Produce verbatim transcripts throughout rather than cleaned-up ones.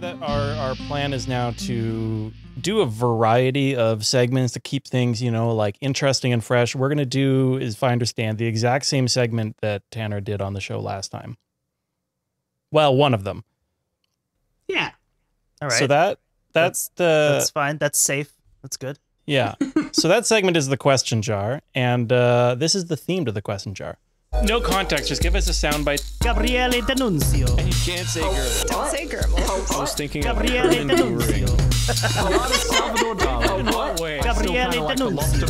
plan that our, our plan is now to do a variety of segments to keep things, you know, like interesting and fresh. We're going to do, if I understand, the exact same segment that Tanner did on the show last time. Well, one of them. Yeah. All right. So that that's, that's the... That's fine. That's safe. That's good. Yeah. So that segment is the question jar, and uh, this is the theme to the question jar. No context, just give us a soundbite. Gabriele D'Annunzio. And you can't say oh, Gerbil. Don't say Gerbil. Oh, I was thinking Gabriele of D'Annunzio. Salvador Dali. In what way? Gabriele D'Annunzio.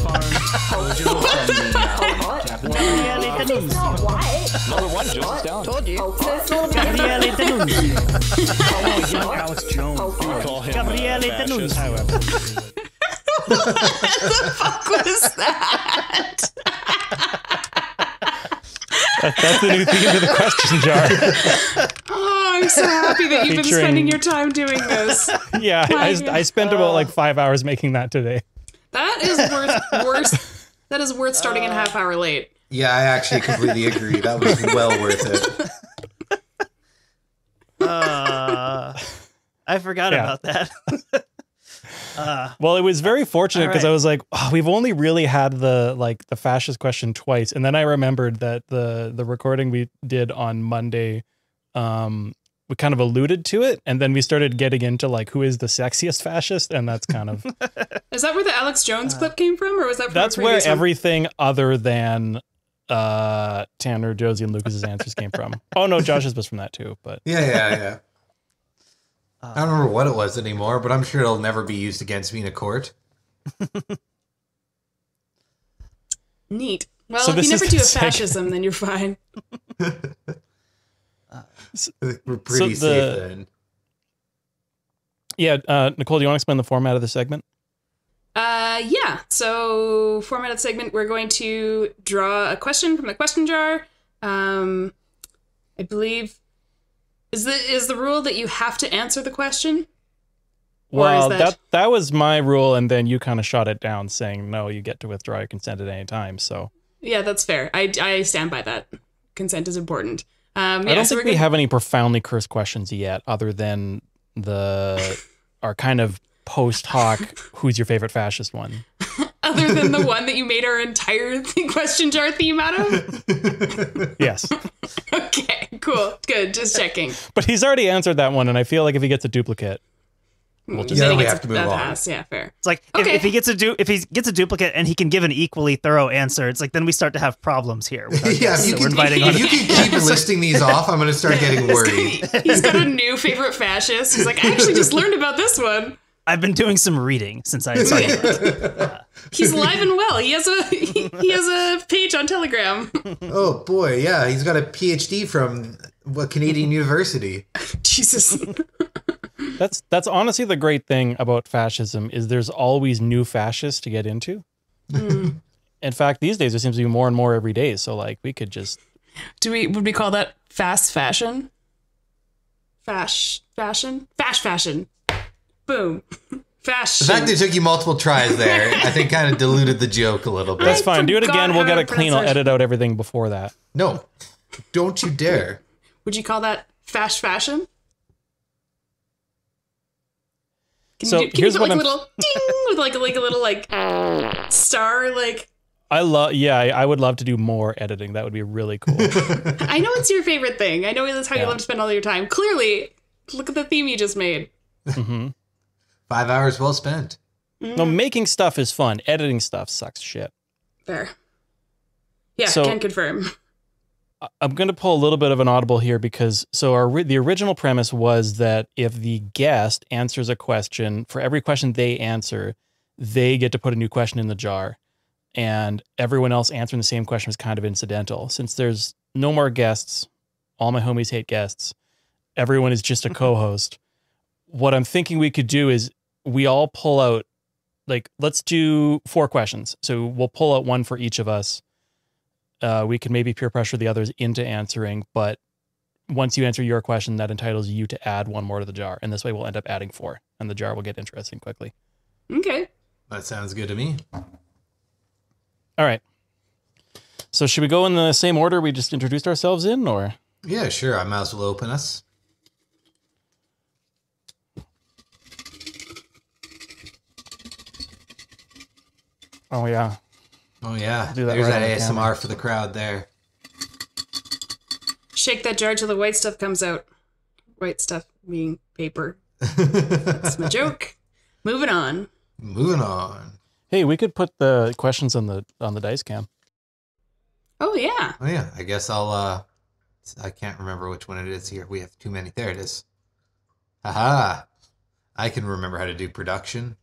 Gabriele D'Annunzio. Another one, Joseph Stalin. Told you. Gabriele D'Annunzio. Oh, young Alex Jones. You would call him Gabriele D'Annunzio. What the fuck was that? That's the new theme to the question jar. Oh, I'm so happy that you've Featuring... been spending your time doing this. Yeah, I, I, I spent about like five hours making that today. That is worth worth. That is worth starting uh, a half hour late. Yeah, I actually completely agree. That was well worth it. Uh, I forgot yeah. about that. Uh, well, it was very fortunate because right. I was like, oh, we've only really had the like the fascist question twice, and then I remembered that the the recording we did on Monday, um, we kind of alluded to it, and then we started getting into like who is the sexiest fascist, and that's kind of is that where the Alex Jones uh, clip came from, or was that from that's where everything one? Other than uh, Tanner, Josie, and Lucas's answers came from? Oh no, Josh's was from that too, but yeah, yeah, yeah. I don't remember what it was anymore, but I'm sure it'll never be used against me in a court. Neat. Well, so if you never do a fascism, then you're fine. uh, so, We're pretty so the, safe then. Yeah, uh, Nicole, do you want to explain the format of the segment? Uh, yeah. So, format of the segment, we're going to draw a question from the question jar. Um, I believe... Is the, is the rule that you have to answer the question? Well, that... that that was my rule, and then you kind of shot it down saying, no, you get to withdraw your consent at any time, so... Yeah, that's fair. I, I stand by that. Consent is important. Um, yeah, I don't so think we gonna... have any profoundly cursed questions yet, other than the our kind of post hoc, who's your favorite fascist one? Other than the one that you made our entire question jar theme out of? Yes. Okay, cool. Good. Just checking. But he's already answered that one, and I feel like if he gets a duplicate, we'll just yeah, we have to move on. Pass. Yeah, fair. It's like okay. if, if he gets a du if he gets a duplicate and he can give an equally thorough answer, it's like then we start to have problems here. Yeah, you so can, we're if you can keep listing these off, I'm going to start getting worried. He's got a new favorite fascist. He's like, I actually just learned about this one. I've been doing some reading since I started. Yeah. Uh, he's alive and well. He has a he, he has a page on Telegram. Oh boy, yeah, he's got a P H D from what Canadian University. Jesus. That's that's honestly the great thing about fascism is there's always new fascists to get into. Mm. In fact, these days there seems to be more and more every day. So like we could just do we would we call that fast fashion? Fash fashion? Fash fashion. Boom. Fashion. The fact that it took you multiple tries there, I think kind of diluted the joke a little bit. That's fine. Do it again. We'll get it clean. I'll edit out everything before that. No. Don't you dare. Would you call that fash fashion? Can so you do, can here's you put like a little ding with like a, like a little like star like... I love, yeah, I, I would love to do more editing. That would be really cool. I know it's your favorite thing. I know that's how yeah. you love to spend all your time. Clearly, look at the theme you just made. Mm-hmm. Five hours well spent. Mm. No, making stuff is fun. Editing stuff sucks shit. Fair. Yeah, so, can confirm. I'm going to pull a little bit of an audible here because so our the original premise was that if the guest answers a question, for every question they answer, they get to put a new question in the jar, and everyone else answering the same question was kind of incidental. Since there's no more guests, all my homies hate guests, everyone is just a co-host. What I'm thinking we could do is we all pull out, like, let's do four questions. So we'll pull out one for each of us. Uh, we can maybe peer pressure the others into answering, but once you answer your question, that entitles you to add one more to the jar. And this way we'll end up adding four, and the jar will get interesting quickly. Okay. That sounds good to me. All right. So should we go in the same order we just introduced ourselves in, or? Yeah, sure. I might as well open us. Oh, yeah. Oh, yeah. That There's right that A S M R down. For the crowd there. Shake that jar till the white stuff comes out. White stuff being paper. That's my joke. Moving on. Moving on. Hey, we could put the questions on the on the dice cam. Oh, yeah. Oh, yeah. I guess I'll... Uh, I can't remember which one it is here. We have too many. There it is. Haha. I can remember how to do production.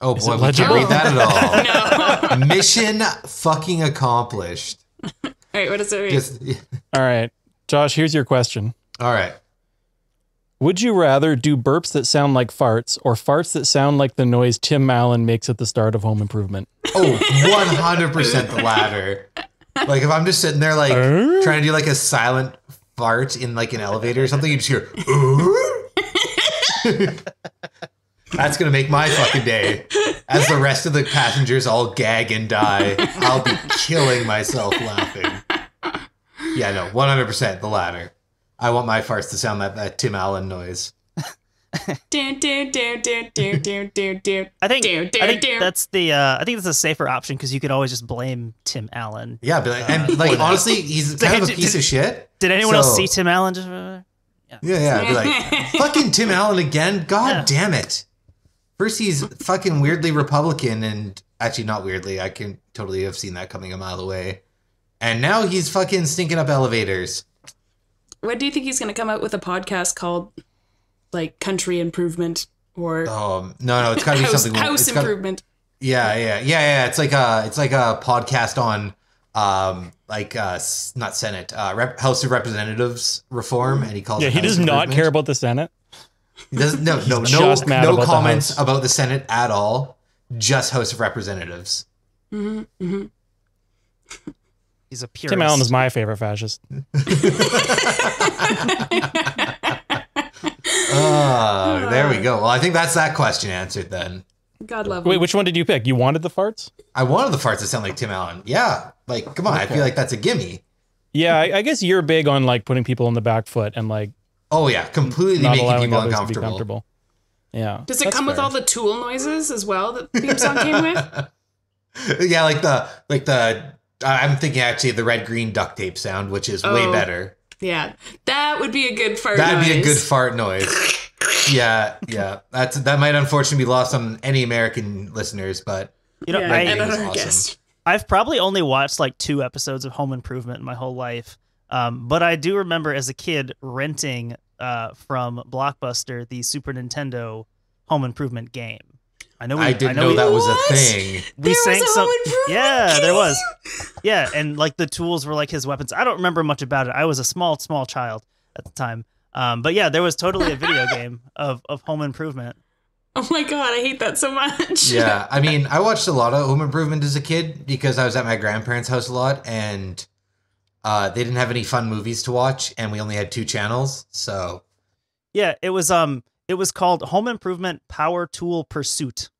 Oh, is boy, we can't read that at all. No. Mission fucking accomplished. All right, what does it read? Just, yeah. All right, Josh, here's your question. All right. Would you rather do burps that sound like farts or farts that sound like the noise Tim Allen makes at the start of Home Improvement? Oh, one hundred percent the latter. Like, if I'm just sitting there, like, uh? trying to do, like, a silent fart in, like, an elevator or something, you just hear, uh? That's going to make my fucking day. As the rest of the passengers all gag and die, I'll be killing myself laughing. Yeah, no, one hundred percent the latter. I want my farts to sound like that Tim Allen noise. do, do, do, do, do, do, do, do. I think, do, do, I think do. that's the uh, I think that's a safer option because you could always just blame Tim Allen. Yeah, but like, uh, and like honestly, he's kind like, of a piece did, of shit. Did anyone so. else see Tim Allen? Just, uh, yeah, yeah, yeah I'd be like, fucking Tim Allen again. God yeah. damn it. First, he's fucking weirdly Republican, and actually not weirdly. I can totally have seen that coming a mile away. And now he's fucking stinking up elevators. What do you think he's going to come out with a podcast called, like, Country Improvement or? Um, no, no, it's got to be house, something. House it's Improvement. Gotta, yeah, yeah, yeah, yeah. It's like a, it's like a podcast on, um, like, uh, not Senate, uh, Rep, House of Representatives reform, and he calls. Yeah, it he does not care about the Senate. He doesn't, no, no, no, no comments about the Senate at all. Just House of Representatives. Mm-hmm, mm-hmm. He's a purist. Tim Allen is my favorite fascist. Oh, there we go. Well, I think that's that question answered then. God love. Wait, me. Which one did you pick? You wanted the farts? I wanted the farts that sound like Tim Allen. Yeah, like come on. Okay. I feel like that's a gimme. Yeah, I, I guess you're big on like putting people on the back foot and like. Oh, yeah. Completely making people uncomfortable. comfortable. Yeah. Does it come fair. with all the tool noises as well that the theme song came with? Yeah, like the, like the, I'm thinking actually the red green duct tape sound, which is oh, way better. Yeah. That would be a good fart That'd noise. That'd be a good fart noise. Yeah. Yeah. That's, that might unfortunately be lost on any American listeners, but you know, yeah, I, awesome. I've probably only watched like two episodes of Home Improvement in my whole life. Um, but I do remember as a kid renting uh, from Blockbuster the Super Nintendo Home Improvement game. I know we, I didn't I know, know we, that was a thing. We there sang was a some, Home Improvement yeah, game? There was. Yeah, and like the tools were like his weapons. I don't remember much about it. I was a small, small child at the time. Um, but yeah, there was totally a video game of of Home Improvement. Oh my God, I hate that so much. Yeah, I mean, I watched a lot of Home Improvement as a kid because I was at my grandparents' house a lot and. Uh, they didn't have any fun movies to watch, and we only had two channels. So, yeah, it was um, it was called Home Improvement Power Tool Pursuit.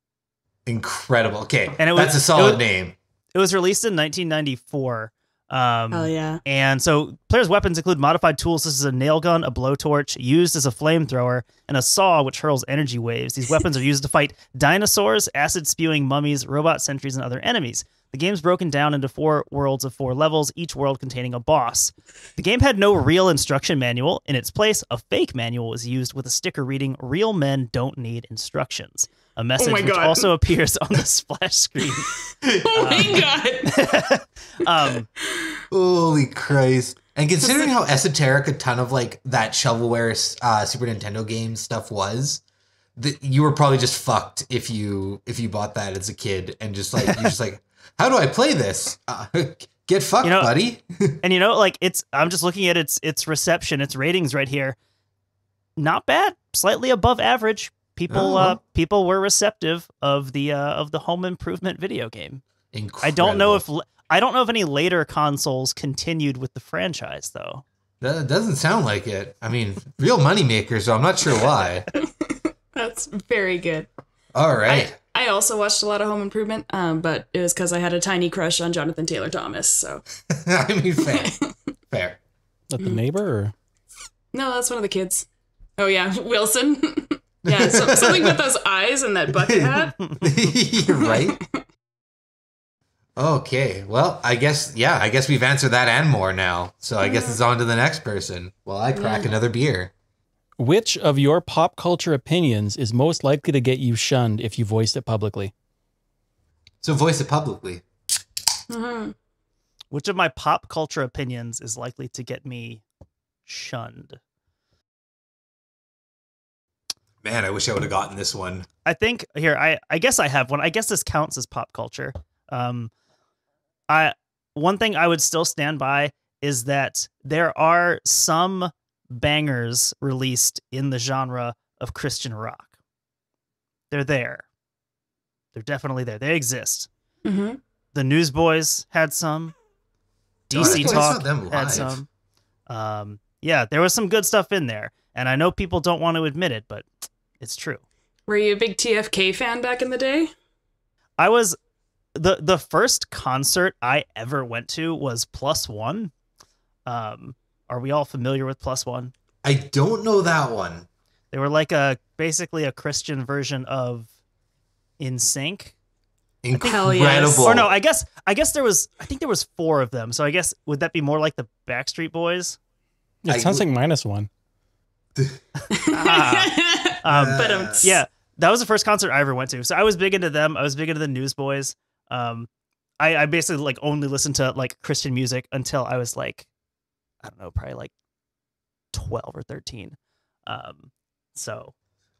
Incredible. Okay, and it was, that's a solid it was, name. It was released in nineteen ninety-four. Um, oh yeah. And so, players' weapons include modified tools. This is a nail gun, a blowtorch, used as a flamethrower, and a saw which hurls energy waves. These weapons are used to fight dinosaurs, acid-spewing mummies, robot sentries, and other enemies. The game's broken down into four worlds of four levels, each world containing a boss. The game had no real instruction manual. In its place, a fake manual was used with a sticker reading, "Real men don't need instructions." A message oh which God. also appears on the splash screen. Oh my um, God! um, Holy Christ. And considering how esoteric a ton of like that shovelware uh, Super Nintendo game stuff was, that you were probably just fucked if you if you bought that as a kid and just like you're just like. How do I play this? Uh, get fucked, you know, buddy. And you know, like it's, I'm just looking at its, its reception, its ratings right here. Not bad. Slightly above average. People, uh-huh. uh, people were receptive of the, uh, of the Home Improvement video game. Incredible. I don't know if, I don't know if any later consoles continued with the franchise though. That doesn't sound like it. I mean, real moneymakers, so I'm not sure why. That's very good. All right. I, I also watched a lot of Home Improvement, um, but it was because I had a tiny crush on Jonathan Taylor Thomas. So I mean, fair, fair. Is that the neighbor? Or? No, that's one of the kids. Oh yeah, Wilson. Yeah, so, something with those eyes and that bucket hat. Right? Okay, well, I guess, yeah, I guess we've answered that and more now. So I yeah. guess it's on to the next person while I crack yeah. another beer. Which of your pop culture opinions is most likely to get you shunned if you voiced it publicly? So voice it publicly. Mm-hmm. Which of my pop culture opinions is likely to get me shunned? Man, I wish I would have gotten this one. I think here, I, I guess I have one. I guess this counts as pop culture. Um, I, one thing I would still stand by is that there are some bangers released in the genre of Christian rock. They're there. They're definitely there. They exist. Mm-hmm. The Newsboys had some. D C Talk had some. Um, yeah, there was some good stuff in there. And I know people don't want to admit it, but... it's true. Were you a big T F K fan back in the day? I was. The the first concert I ever went to was Plus One. Um, are we all familiar with Plus One? I don't know that one. They were like a basically a Christian version of In Sync. Incredible. Yes. Or no, I guess I guess there was I think there was four of them. So I guess would that be more like the Backstreet Boys? It I, sounds like minus one. ah. Um, yes. But um, yeah, that was the first concert I ever went to. So I was big into them. I was big into the Newsboys. Um, I, I basically like only listened to like Christian music until I was like, I don't know, probably like twelve or thirteen. Um, so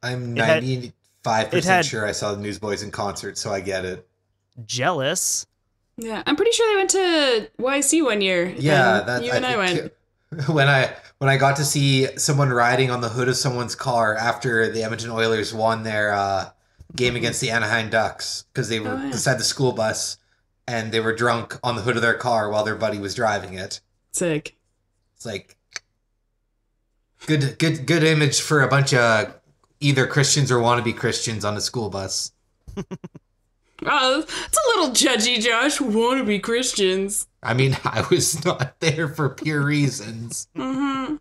I'm ninety-five percent sure I saw the Newsboys in concert. So I get it. Jealous. Yeah. I'm pretty sure they went to Y C one year. Yeah. That, you I and I went. It, When I when I got to see someone riding on the hood of someone's car after the Edmonton Oilers won their uh, game against the Anaheim Ducks because they were oh, yeah. beside the school bus and they were drunk on the hood of their car while their buddy was driving it. Sick. It's like good good good image for a bunch of either Christians or wannabe Christians on a school bus. Oh, it's a little judgy, Josh. Wannabe Christians. I mean, I was not there for pure reasons. Mm-hmm.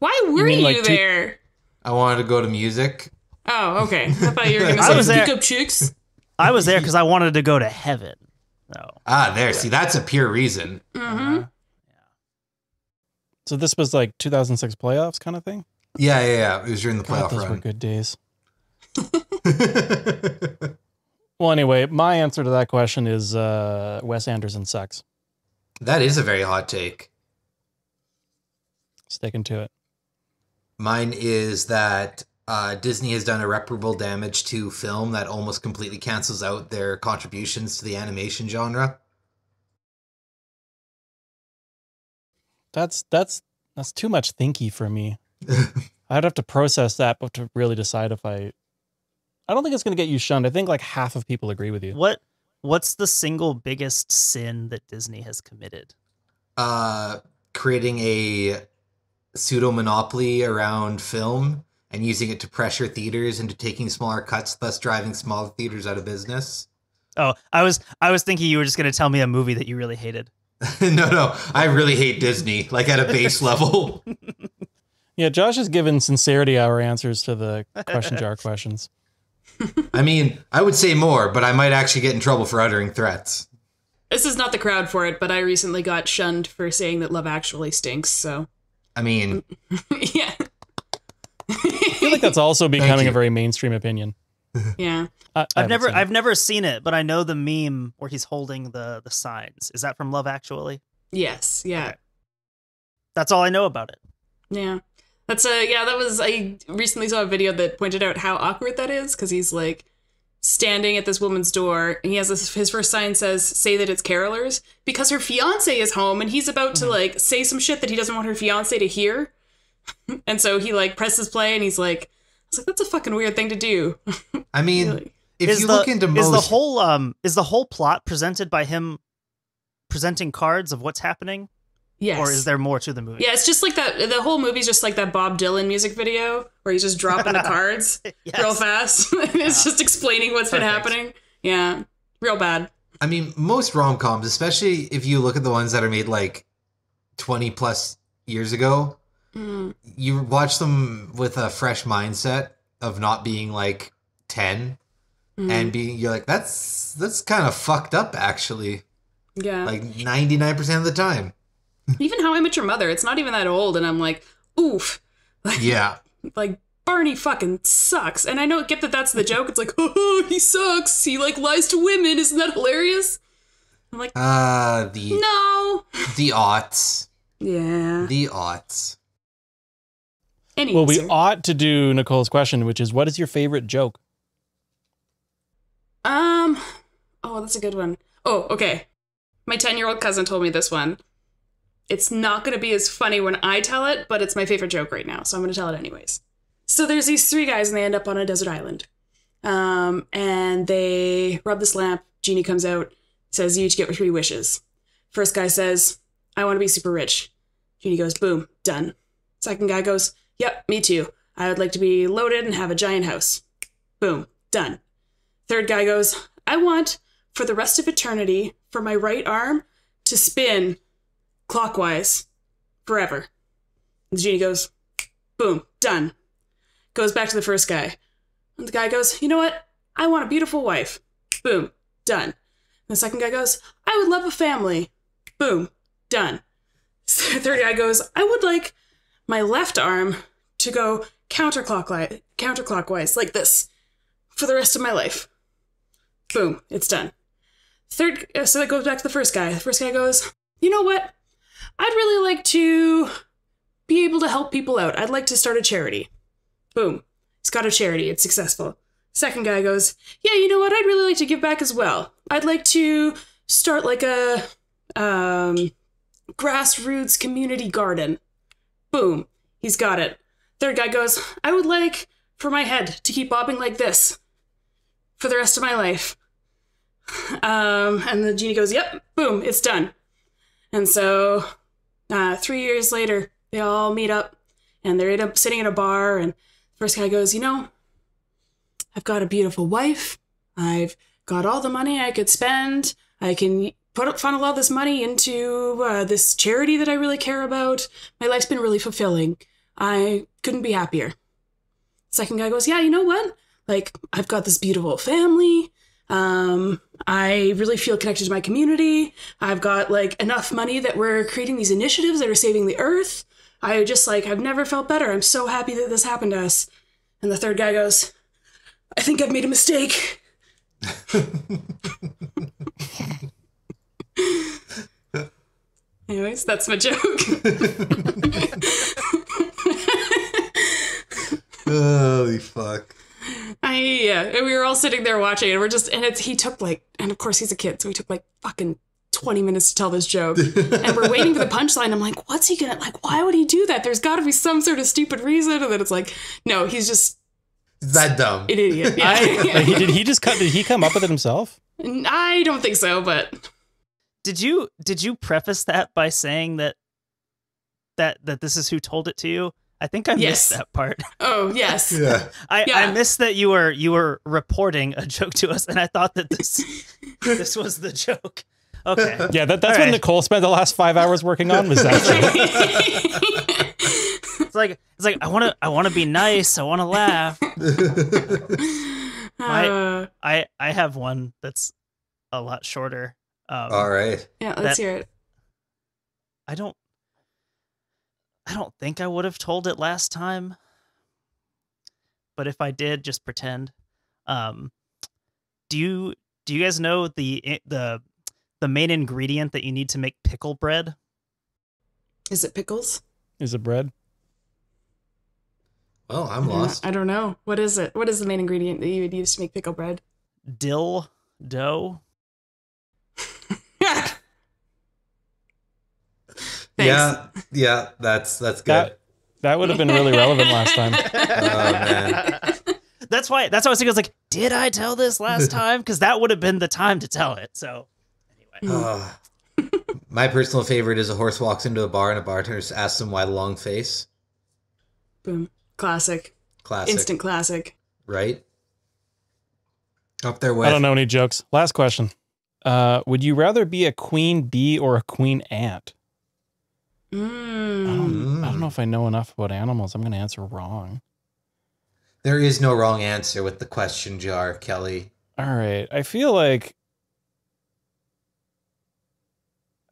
Why were you, mean, like, you there? I wanted to go to music. Oh, okay. I thought you were going to say pick up chicks. I was there because I wanted to go to heaven. Oh. Ah, there. See, that's a pure reason. Mm-hmm. Uh, so this was like two thousand six playoffs kind of thing? Yeah, yeah, yeah. It was during the God, playoff those run. Those were good days. Well, anyway, my answer to that question is uh, Wes Anderson sucks. That is a very hot take. Sticking to it. Mine is that uh, Disney has done irreparable damage to film that almost completely cancels out their contributions to the animation genre. That's that's that's too much thinky for me. I'd have to process that, but to really decide if I. I don't think it's going to get you shunned. I think like half of people agree with you. What What's the single biggest sin that Disney has committed? Uh, creating a pseudo monopoly around film and using it to pressure theaters into taking smaller cuts, thus driving smaller theaters out of business. Oh, I was I was thinking you were just going to tell me a movie that you really hated. no, no, I really hate Disney, like at a base level. Yeah, Josh has given sincerity our answers to the question jar questions. I mean, I would say more, but I might actually get in trouble for uttering threats. This is not the crowd for it, but I recently got shunned for saying that Love Actually stinks, so... I mean... yeah. I feel like that's also becoming a very mainstream opinion. Yeah. I, I've never I've never seen it, but I know the meme where he's holding the, the signs. Is that from Love Actually? Yes, yeah. Okay. That's all I know about it. Yeah. That's a, yeah, that was, I recently saw a video that pointed out how awkward that is, because he's, like, standing at this woman's door, and he has this, his first sign says, say that it's carolers, because her fiancé is home, and he's about to, like, say some shit that he doesn't want her fiancé to hear. And so he, like, presses play, and he's like, I was like, that's a fucking weird thing to do. I mean, like, if is you the, look into most... Is the, whole, um, is the whole plot presented by him presenting cards of what's happening? Yes. Or is there more to the movie? Yeah, it's just like that. The whole movie's just like that Bob Dylan music video where he's just dropping the cards yes. real fast. And yeah. It's just explaining what's Perfect. Been happening. Yeah, real bad. I mean, most rom-coms, especially if you look at the ones that are made like twenty plus years ago, mm. you watch them with a fresh mindset of not being like ten mm. and being, you're like, that's, that's kind of fucked up actually. Yeah. Like ninety-nine percent of the time. Even How I Met Your Mother, it's not even that old. And I'm like, oof. Like, yeah. Like, Barney fucking sucks. And I know, get that that's the joke. It's like, oh, he sucks. He, like, lies to women. Isn't that hilarious? I'm like, uh, the no. The aughts. Yeah. The aughts. Any well, answer? We ought to do Nicole's question, which is, what is your favorite joke? Um, oh, that's a good one. Oh, okay. My ten-year-old cousin told me this one. It's not going to be as funny when I tell it, but it's my favorite joke right now, so I'm going to tell it anyways. So there's these three guys, and they end up on a desert island. Um, and they rub this lamp. Genie comes out, says, you each get three wishes. First guy says, I want to be super rich. Genie goes, boom, done. Second guy goes, yep, me too. I would like to be loaded and have a giant house. Boom, done. Third guy goes, I want, for the rest of eternity, for my right arm to spin clockwise forever. And the genie goes, boom, done. Goes back to the first guy. And the guy goes, you know what? I want a beautiful wife. Boom. Done. And the second guy goes, I would love a family. Boom. Done. So the third guy goes, I would like my left arm to go counterclockwise, counterclockwise like this for the rest of my life. Boom. It's done. Third, so that goes back to the first guy. The first guy goes, you know what? I'd really like to be able to help people out. I'd like to start a charity. Boom. It's got a charity. It's successful. Second guy goes, yeah, you know what? I'd really like to give back as well. I'd like to start like a um, grassroots community garden. Boom. He's got it. Third guy goes, I would like for my head to keep bobbing like this for the rest of my life. Um, and the genie goes, yep, boom, it's done. And so uh, three years later, they all meet up and they're in a, sitting in a bar and first guy goes, you know, I've got a beautiful wife. I've got all the money I could spend. I can put funnel all this money into uh, this charity that I really care about. My life's been really fulfilling. I couldn't be happier. Second guy goes, yeah, you know what? Like, I've got this beautiful family. Um, I really feel connected to my community. I've got like enough money that we're creating these initiatives that are saving the earth. I just like, I've never felt better. I'm so happy that this happened to us. And the third guy goes, I think I've made a mistake. Anyways, that's my joke. Holy fuck. I, yeah. And we were all sitting there watching and we're just, and it's, he took like, and of course he's a kid. So he took like fucking twenty minutes to tell this joke and we're waiting for the punchline. I'm like, what's he gonna, like, why would he do that? There's gotta be some sort of stupid reason. And then it's like, no, he's just that dumb. An idiot. Yeah. I, did he just cut, did he come up with it himself? I don't think so, but. Did you, did you preface that by saying that, that, that this is who told it to you? I think I yes. missed that part. Oh, yes. Yeah. I, yeah. I missed that you were, you were reporting a joke to us and I thought that this, this was the joke. Okay. Yeah, that, that's all what right. Nicole spent the last five hours working on was that. It's like it's like I want to I want to be nice. I want to laugh. Uh, I, I I have one that's a lot shorter. Um, all right. Yeah, let's hear it. I don't. I don't think I would have told it last time, but if I did, just pretend. Um, do you do you guys know the the the main ingredient that you need to make pickle bread? Is it pickles? Is it bread? Well, I'm lost. I don't know. What is it? What is the main ingredient that you would use to make pickle bread? Dill dough. Yeah, yeah, that's that's good. That, that would have been really relevant last time. Oh, man. That's why. That's why I was thinking. I was like, did I tell this last time? Because that would have been the time to tell it. So. Uh, my personal favorite is a horse walks into a bar and a bartender asks him why the long face. Boom. Classic. Classic. Instant classic. Right? Up there with. I don't know any jokes. Last question. Uh, would you rather be a queen bee or a queen ant? Mm. I, don't, I don't know if I know enough about animals. I'm going to answer wrong. There is no wrong answer with the question jar, Kelly. All right. I feel like,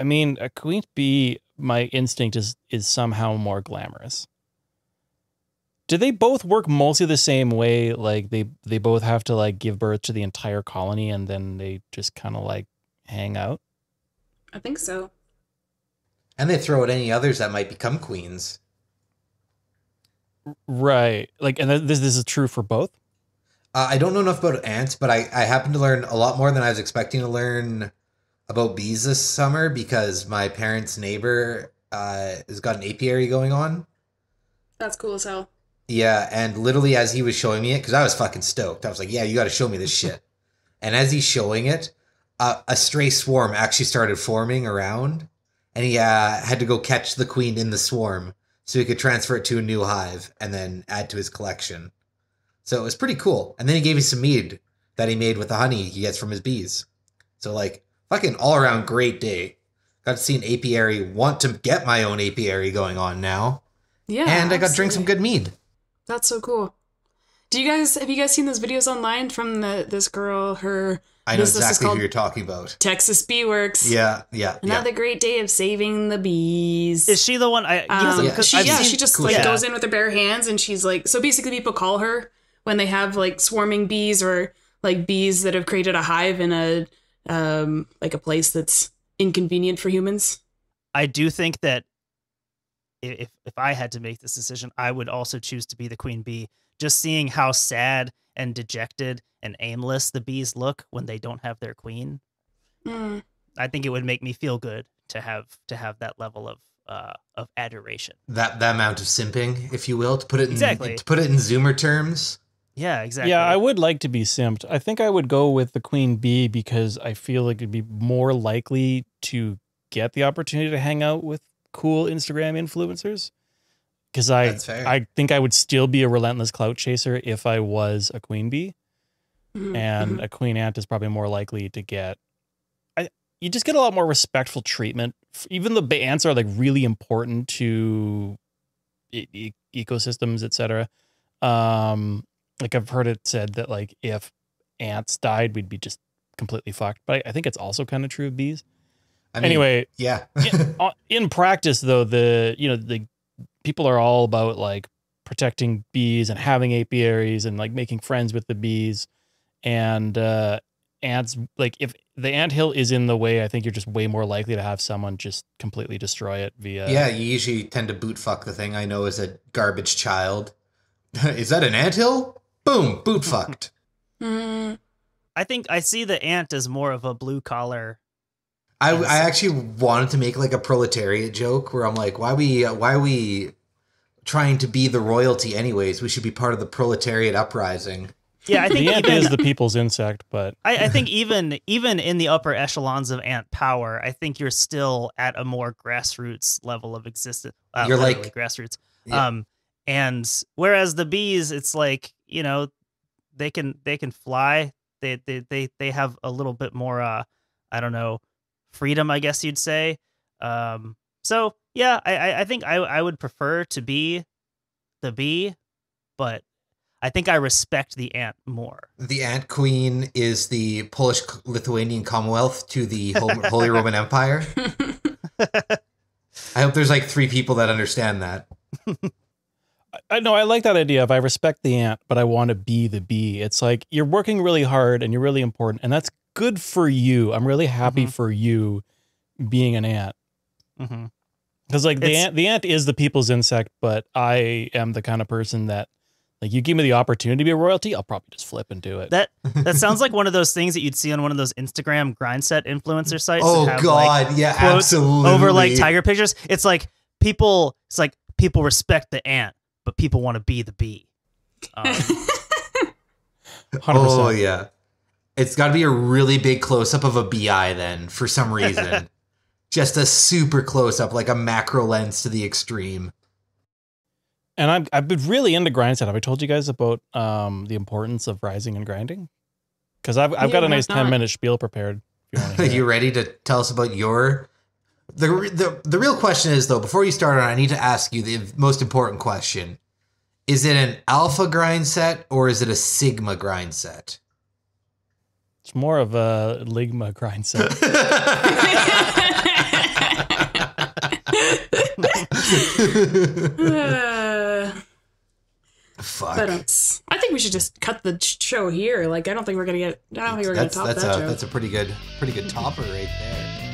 I mean, a queen bee, my instinct is, is somehow more glamorous. Do they both work mostly the same way? Like they, they both have to like give birth to the entire colony and then they just kind of like hang out. I think so. And they throw at any others that might become queens. Right. Like, and this, this is true for both. Uh, I don't know enough about ants, but I, I happened to learn a lot more than I was expecting to learn about bees this summer because my parents' neighbor uh, has got an apiary going on. That's cool as hell. Yeah, and literally as he was showing me it, because I was fucking stoked. I was like, yeah, you got to show me this shit. And as he's showing it, uh, a stray swarm actually started forming around, and he uh, had to go catch the queen in the swarm so he could transfer it to a new hive and then add to his collection. So it was pretty cool. And then he gave me some mead that he made with the honey he gets from his bees. So like, fucking all around great day. Got to see an apiary, want to get my own apiary going on now. Yeah. And I got to drink some good mead. That's so cool. Do you guys, have you guys seen those videos online from the, this girl, her... I know exactly who you're talking about. Texas Bee Works. Yeah, yeah. Another yeah. great day of saving the bees. Is she the one? I, um, yeah, she, yeah she just cool like, goes in with her bare hands and she's like... So basically people call her when they have like swarming bees or like bees that have created a hive in a um, like a place that's inconvenient for humans. I do think that if, if I had to make this decision, I would also choose to be the queen bee. Just seeing how sad and dejected and aimless the bees look when they don't have their queen. Mm. I think it would make me feel good to have to have that level of uh, of adoration. That that amount of simping, if you will, to put it in, exactly. to put it in Zoomer terms. Yeah, exactly. Yeah, I would like to be simped. I think I would go with the queen bee because I feel like it'd be more likely to get the opportunity to hang out with cool Instagram influencers. Because I, I think I would still be a relentless clout chaser if I was a queen bee. Mm-hmm. And a queen ant is probably more likely to get... I, you just get a lot more respectful treatment. Even the ants are like really important to e e ecosystems, et cetera. Um, like I've heard it said that like if ants died, we'd be just completely fucked. But I, I think it's also kind of true of bees. I mean, anyway, yeah. in, in practice, though, the you know the people are all about like protecting bees and having apiaries and like making friends with the bees and uh, ants. Like if the anthill is in the way, I think you're just way more likely to have someone just completely destroy it via. Yeah. You usually tend to boot fuck the thing. I know as a garbage child. Is that an anthill? Boom. Boot fucked. Mm. I think I see the ant as more of a blue collar. I, I actually wanted to make like a proletariat joke where I'm like, why we uh, why are we trying to be the royalty anyways? We should be part of the proletariat uprising. Yeah, I think the ant is the people's insect, but I, I think even even in the upper echelons of ant power, I think you're still at a more grassroots level of existence. Uh, you're like grassroots. Yeah. Um, and whereas the bees, it's like you know they can they can fly. They they they they have a little bit more. Uh, I don't know. Freedom, I guess you'd say. Um, so, yeah, I, I think I, I would prefer to be the bee, but I think I respect the ant more. The ant queen is the Polish-Lithuanian Commonwealth to the Holy Roman Empire. I hope there's like three people that understand that. I know I like that idea of I respect the ant, but I want to be the bee. It's like you're working really hard and you're really important, and that's good for you. I'm really happy mm-hmm. for you being an ant. Mm-hmm. Cause like the it's, ant, the ant is the people's insect, but I am the kind of person that like you give me the opportunity to be a royalty. I'll probably just flip and do it. That, that sounds like one of those things that you'd see on one of those Instagram grind set influencer sites. Oh have, God. Like, yeah, absolutely. Over like tiger pictures. It's like people, it's like people respect the ant, but people want to be the bee. Um, one hundred percent. Oh yeah. It's got to be a really big close-up of a B I then, for some reason. Just a super close-up, like a macro lens to the extreme. And I'm, I've been really into grindset. Have I told you guys about um, the importance of rising and grinding? Because I've, I've yeah, got a nice ten-minute spiel prepared. If you want to hear. Are you ready to tell us about your... The, the, the real question is, though, before you start on, I need to ask you the most important question. Is it an alpha grind set or is it a sigma grind set? It's more of a ligma grind set. uh, Fuck. But, um, I think we should just cut the show here. Like, I don't think we're gonna get. I don't think we're that's, gonna top that's that. A, that's a pretty good, pretty good topper right there.